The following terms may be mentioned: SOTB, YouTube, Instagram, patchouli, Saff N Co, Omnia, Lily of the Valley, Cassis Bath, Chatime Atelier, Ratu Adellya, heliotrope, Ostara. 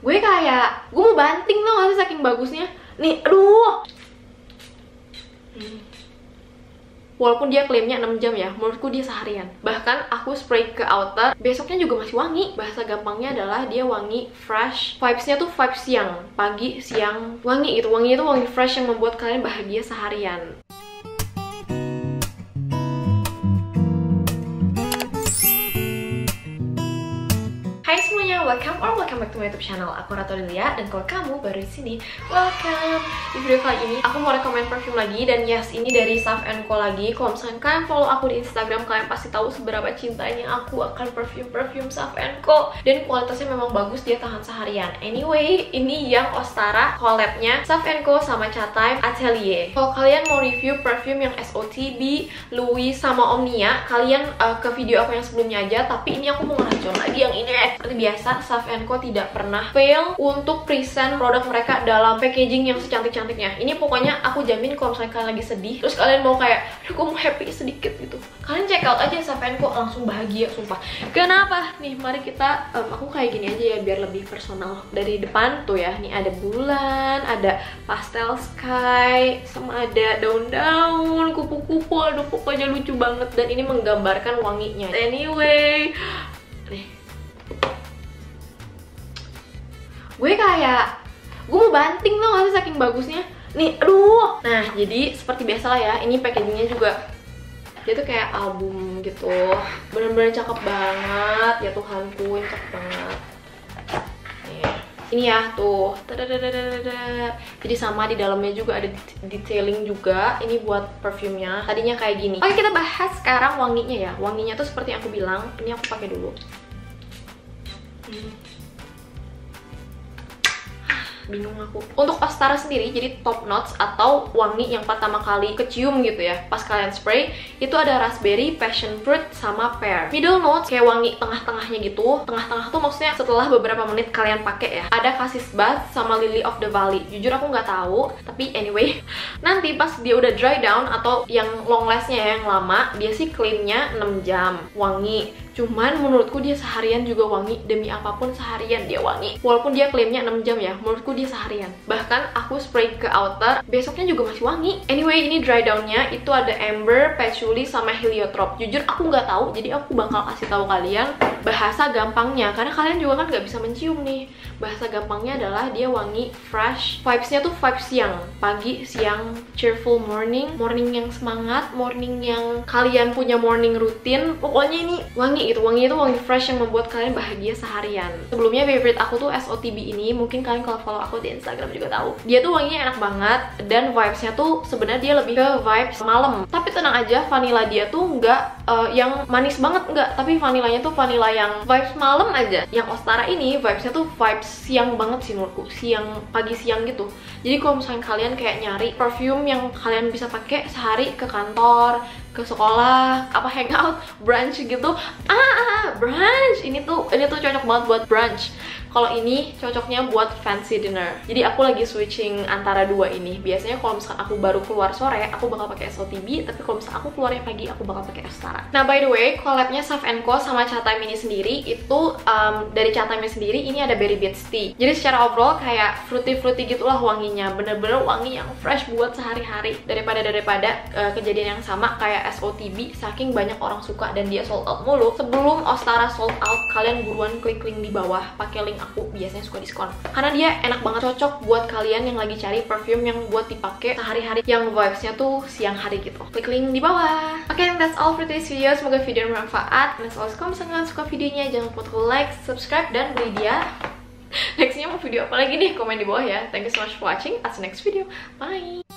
gue kayak gue mau banting tuh nggak sih saking bagusnya nih, aduh. Walaupun dia klaimnya 6 jam ya, menurutku dia seharian. Bahkan aku spray ke outer, besoknya juga masih wangi. Bahasa gampangnya adalah dia wangi fresh. Vibes-nya tuh vibes siang, pagi, siang, wangi gitu. Wanginya tuh wangi fresh yang membuat kalian bahagia seharian. Hai semuanya, welcome back to my YouTube channel. Aku Ratu Adellya, dan kalau kamu baru di sini, welcome. Di video kali ini aku mau rekomend perfume lagi, dan yes, ini dari Saff N Co lagi. Kalau misalkan kalian follow aku di Instagram, kalian pasti tahu seberapa cintanya aku akan perfume Saff N Co, dan kualitasnya memang bagus, dia tahan seharian. Anyway, ini yang Ostara collab-nya Saff N Co sama Chatime Atelier. Kalau kalian mau review perfume yang SOTB, Louis sama Omnia, kalian ke video aku yang sebelumnya aja. Tapi ini aku mau ngeracun lagi yang ini. Seperti biasa, Saff N Co tidak pernah fail untuk present produk mereka dalam packaging yang secantik-cantiknya. Ini pokoknya aku jamin kalau misalnya kalian lagi sedih, terus kalian mau kayak, aduh gue mau happy sedikit gitu, kalian check out aja Saff N Co, langsung bahagia, sumpah. Kenapa? Nih, mari kita, aku kayak gini aja ya biar lebih personal. Dari depan tuh ya, nih ada bulan, ada pastel sky, sama ada daun-daun, kupu-kupu, aduh pokoknya lucu banget. Dan ini menggambarkan wanginya. Anyway, nih gue kayak, gue mau banting tuh gak sih saking bagusnya nih, aduh. Nah, jadi seperti biasa lah ya, ini packagingnya juga dia tuh kayak album gitu, bener-bener cakep banget ya Tuhanku, ini cakep banget nih. Ini ya tuh, jadi sama di dalamnya juga ada detailing juga. Ini buat perfumenya, tadinya kayak gini. Oke, kita bahas sekarang wanginya ya. Wanginya tuh seperti yang aku bilang, ini aku pakai dulu. Bingung aku. Untuk Ostara sendiri, jadi top notes atau wangi yang pertama kali kecium gitu ya pas kalian spray, itu ada raspberry, passion fruit, sama pear. Middle notes kayak wangi tengah-tengahnya gitu. Tengah-tengah tuh maksudnya setelah beberapa menit kalian pakai ya. Ada Cassis Bath sama Lily of the Valley. Jujur aku nggak tahu, tapi anyway, nanti pas dia udah dry down atau yang long lastnya ya, yang lama, dia sih klaimnya 6 jam wangi. Cuman menurutku dia seharian juga wangi. Demi apapun seharian dia wangi. Walaupun dia klaimnya 6 jam ya, menurutku dia seharian. Bahkan aku spray ke outer, besoknya juga masih wangi. Anyway, ini dry downnya itu ada amber, patchouli, sama heliotrope. Jujur aku nggak tahu, jadi aku bakal kasih tahu kalian bahasa gampangnya, karena kalian juga kan nggak bisa mencium nih. Bahasa gampangnya adalah dia wangi fresh. Vibes-nya tuh vibes siang, pagi, siang, cheerful morning, morning yang semangat, morning yang kalian punya morning rutin. Pokoknya ini wangi gitu, wanginya itu wangi fresh yang membuat kalian bahagia seharian. Sebelumnya favorite aku tuh SOTB ini, mungkin kalian kalau follow aku di Instagram juga tahu. Dia tuh wanginya enak banget, dan vibes-nya tuh sebenarnya dia lebih ke vibes malam. Tapi tenang aja, vanilla dia tuh nggak yang manis banget, nggak. Tapi vanillanya tuh vanilla yang vibes malam aja. Yang Ostara ini vibes-nya tuh vibes siang banget sih menurutku, siang, pagi siang gitu. Jadi kalau misalnya kalian kayak nyari perfume yang kalian bisa pakai sehari ke kantor, ke sekolah, apa hangout, brunch gitu. Brunch ini tuh cocok banget buat brunch. Kalau ini cocoknya buat fancy dinner. Jadi aku lagi switching antara dua ini. Biasanya kalau misalkan aku baru keluar sore, aku bakal pakai SOTB, tapi kalau misalkan aku keluarnya pagi, aku bakal pakai Ostara. Nah, by the way, collabnya Saff N Co sama Chatime ini sendiri itu dari Chatime sendiri ini ada berry beats tea. Jadi secara overall kayak fruity-fruity gitulah wanginya. Bener-bener wangi yang fresh buat sehari-hari. Daripada kejadian yang sama kayak SOTB, saking banyak orang suka dan dia sold out mulu. Sebelum Ostara sold out, kalian buruan klik link di bawah, pakai link aku, biasanya suka diskon. Karena dia enak banget, cocok buat kalian yang lagi cari perfume yang buat dipakai sehari-hari, yang vibes-nya tuh siang hari gitu. Klik link di bawah. Oke, that's all for this video. Semoga video bermanfaat. Next, kalau misalnya suka videonya, jangan lupa untuk like, subscribe, dan beli dia. Nextnya mau video apa lagi nih? Komen di bawah ya. Thank you so much for watching. I'll see you next video. Bye.